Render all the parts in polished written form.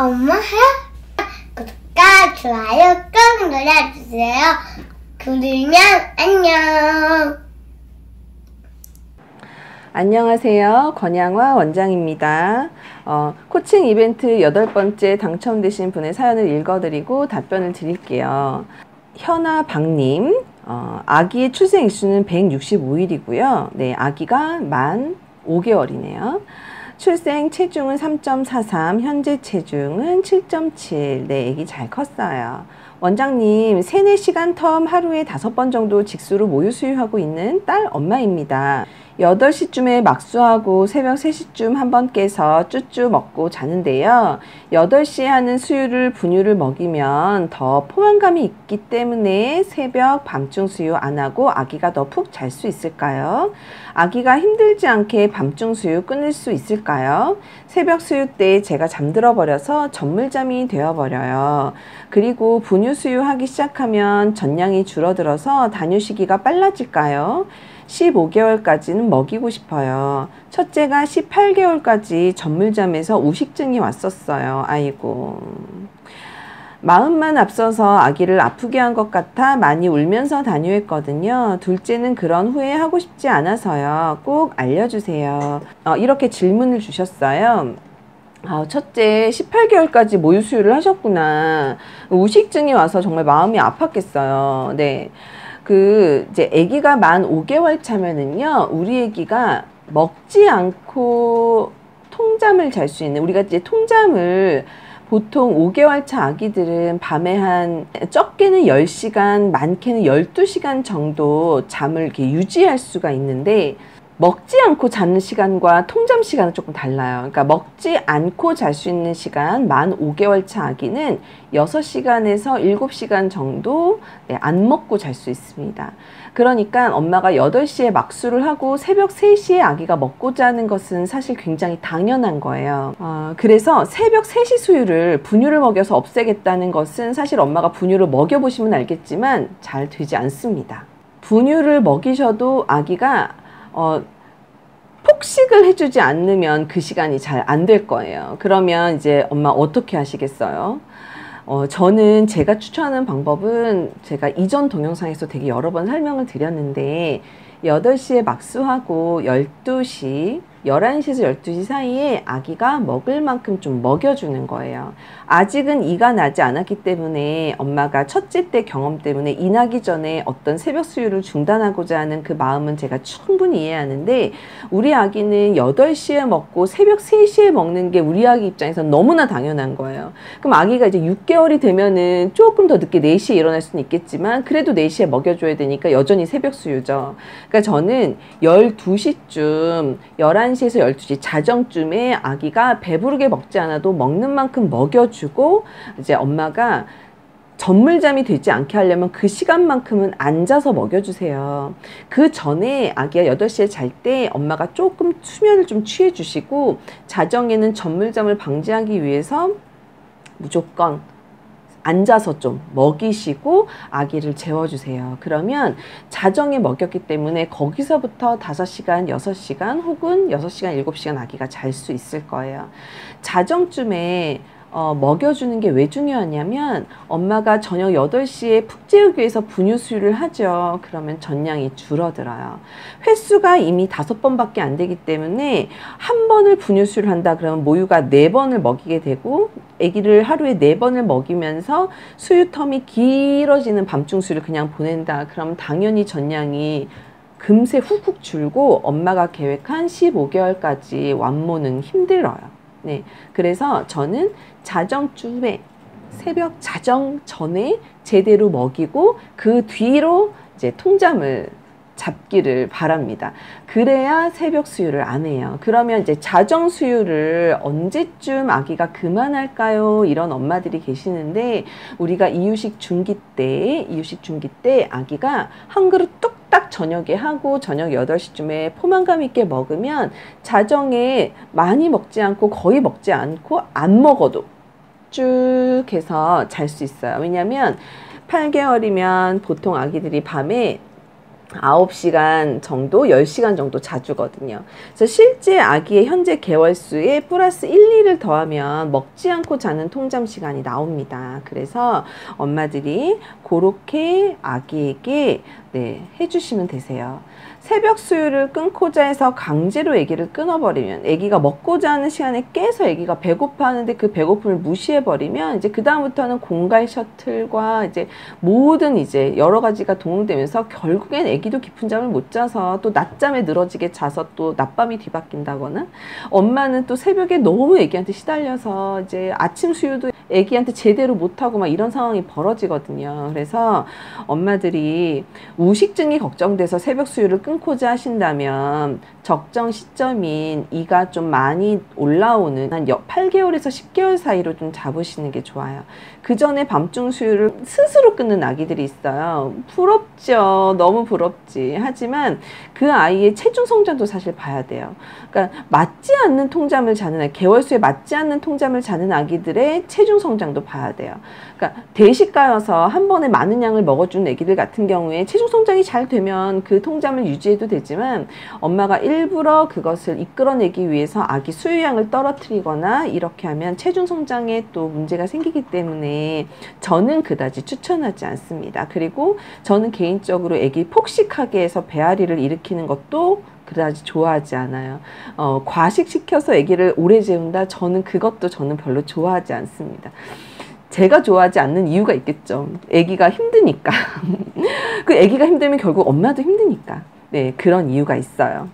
엄마 하야? 구독과 좋아요 꼭 눌러주세요. 그러면 안녕. 안녕하세요. 권향화 원장입니다. 코칭 이벤트 8번째 당첨되신 분의 사연을 읽어드리고 답변을 드릴게요. 현아박님, 아기의 출생 일수는 165일이고요. 네, 아기가 만 5개월이네요. 출생 체중은 3.43, 현재 체중은 7.7. 네, 아기 잘 컸어요. 원장님, 3-4시간 텀 하루에 5번 정도 직수로 모유 수유하고 있는 딸 엄마입니다. 8시쯤에 막수하고 새벽 3시쯤 한번 깨서 쭈쭈 먹고 자는데요. 8시에 하는 수유를 분유를 먹이면 더 포만감이 있기 때문에 새벽 밤중 수유 안 하고 아기가 더 푹 잘 수 있을까요? 아기가 힘들지 않게 밤중 수유 끊을 수 있을까요? 새벽 수유 때 제가 잠들어 버려서 전물잠이 되어 버려요. 그리고 분유 수유하기 시작하면 전량이 줄어들어서 단유 시기가 빨라질까요? 15개월까지는 먹이고 싶어요. 첫째가 18개월까지 전물잠에서 우식증이 왔었어요. 아이고, 마음만 앞서서 아기를 아프게 한 것 같아 많이 울면서 다녀왔거든요. 둘째는 그런 후회하고 싶지 않아서요. 꼭 알려주세요. 이렇게 질문을 주셨어요. 첫째 18개월까지 모유 수유를 하셨구나. 우식증이 와서 정말 마음이 아팠겠어요. 네. 이제 아기가 만 5개월 차면은요, 우리 아기가 먹지 않고 통잠을 잘 수 있는, 우리가 이제 통잠을 보통 5개월 차 아기들은 밤에 한 적게는 10시간, 많게는 12시간 정도 잠을 이렇게 유지할 수가 있는데, 먹지 않고 자는 시간과 통잠 시간은 조금 달라요. 그러니까 먹지 않고 잘 수 있는 시간, 만 5개월 차 아기는 6시간에서 7시간 정도 안 먹고 잘 수 있습니다. 그러니까 엄마가 8시에 막수를 하고 새벽 3시에 아기가 먹고 자는 것은 사실 굉장히 당연한 거예요. 그래서 새벽 3시 수유를 분유를 먹여서 없애겠다는 것은 사실 엄마가 분유를 먹여보시면 알겠지만 잘 되지 않습니다. 분유를 먹이셔도 아기가 폭식을 해주지 않으면 그 시간이 잘 안 될 거예요. 그러면 이제 엄마 어떻게 하시겠어요? 저는 제가 추천하는 방법은, 제가 이전 동영상에서 되게 여러 번 설명을 드렸는데, 8시에 막수하고 12시, 11시에서 12시 사이에 아기가 먹을 만큼 좀 먹여주는 거예요. 아직은 이가 나지 않았기 때문에 엄마가 첫째 때 경험 때문에 이 나기 전에 어떤 새벽 수유를 중단하고자 하는 그 마음은 제가 충분히 이해하는데, 우리 아기는 8시에 먹고 새벽 3시에 먹는 게 우리 아기 입장에서는 너무나 당연한 거예요. 그럼 아기가 이제 6개월이 되면은 조금 더 늦게 4시에 일어날 수는 있겠지만 그래도 4시에 먹여줘야 되니까 여전히 새벽 수유죠. 그러니까 저는 12시쯤, 11시에서 12시 자정쯤에 아기가 배부르게 먹지 않아도 먹는 만큼 먹여주고, 이제 엄마가 전물잠이 되지 않게 하려면 그 시간만큼은 앉아서 먹여주세요. 그 전에 아기가 8시에 잘 때 엄마가 조금 수면을 좀 취해주시고, 자정에는 전물잠을 방지하기 위해서 무조건 앉아서 좀 먹이시고 아기를 재워주세요. 그러면 자정에 먹였기 때문에 거기서부터 5시간, 6시간 혹은 6시간, 7시간 아기가 잘 수 있을 거예요. 자정쯤에 먹여주는 게 왜 중요하냐면, 엄마가 저녁 8시에 푹 재우기 위해서 분유 수유를 하죠. 그러면 전량이 줄어들어요. 횟수가 이미 5번밖에 안 되기 때문에 한 번을 분유 수유를 한다 그러면 모유가 4번을 먹이게 되고, 아기를 하루에 4번을 먹이면서 수유 텀이 길어지는 밤중 수유를 그냥 보낸다 그럼 당연히 전량이 금세 훅훅 줄고 엄마가 계획한 15개월까지 완모는 힘들어요. 네, 그래서 저는 자정쯤에, 새벽 자정 전에 제대로 먹이고 그 뒤로 이제 통잠을 잡기를 바랍니다. 그래야 새벽 수유를 안 해요. 그러면 이제 자정 수유를 언제쯤 아기가 그만할까요? 이런 엄마들이 계시는데, 우리가 이유식 중기 때 아기가 한 그릇 뚝딱 저녁에 하고 저녁 8시쯤에 포만감 있게 먹으면, 자정에 많이 먹지 않고 거의 먹지 않고 안 먹어도 쭉 해서 잘 수 있어요. 왜냐면 8개월이면 보통 아기들이 밤에 9시간 정도, 10시간 정도 자주거든요. 그래서 실제 아기의 현재 개월수에 플러스 1, 2를 더하면 먹지 않고 자는 통잠 시간이 나옵니다. 그래서 엄마들이 그렇게 아기에게 해주시면 되세요. 새벽 수유를 끊고자 해서 강제로 아기를 끊어버리면, 아기가 먹고자 하는 시간에 깨서 아기가 배고파하는데 그 배고픔을 무시해버리면 이제 그 다음부터는 공갈 셔틀과 이제 모든 이제 여러 가지가 동원되면서 결국엔 아기도 깊은 잠을 못 자서 또 낮잠에 늘어지게 자서 또 낮밤이 뒤바뀐다거나, 엄마는 또 새벽에 너무 아기한테 시달려서 이제 아침 수유도 아기한테 제대로 못하고 막 이런 상황이 벌어지거든요. 그래서 엄마들이 우식증이 걱정돼서 새벽 수유를 끊고자 하신다면 적정 시점인 이가 좀 많이 올라오는 한 8개월에서 10개월 사이로 좀 잡으시는 게 좋아요. 그 전에 밤중 수유를 스스로 끊는 아기들이 있어요. 부럽죠. 너무 부럽지. 하지만 그 아이의 체중 성장도 사실 봐야 돼요. 그러니까 맞지 않는 통잠을 자는 아기, 개월수에 맞지 않는 통잠을 자는 아기들의 체중 성장도 봐야 돼요. 그러니까 대식가여서 한 번에 많은 양을 먹어준 아기들 같은 경우에 체중 성장이 잘 되면 그 통잠을 유지해도 되지만, 엄마가 일부러 그것을 이끌어내기 위해서 아기 수유량을 떨어뜨리거나 이렇게 하면 체중 성장에 또 문제가 생기기 때문에 저는 그다지 추천하지 않습니다. 그리고 저는 개인적으로 아기 폭식하게 해서 배앓이를 일으키는 것도 그다지 좋아하지 않아요. 과식시켜서 아기를 오래 재운다? 저는 그것도 별로 좋아하지 않습니다. 제가 좋아하지 않는 이유가 있겠죠. 아기가 힘드니까. 그 아기가 힘들면 결국 엄마도 힘드니까. 네, 그런 이유가 있어요.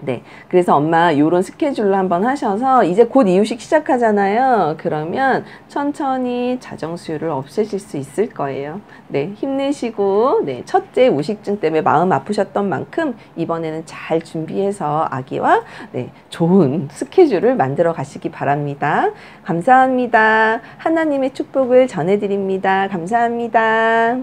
네, 그래서 엄마 요런 스케줄로 한번 하셔서, 이제 곧 이유식 시작하잖아요. 그러면 천천히 자정수유를 없애실 수 있을 거예요. 네, 힘내시고, 네, 첫째 우식증 때문에 마음 아프셨던 만큼 이번에는 잘 준비해서 아기와 좋은 스케줄을 만들어 가시기 바랍니다. 감사합니다. 하나님의 축복을 전해드립니다. 감사합니다.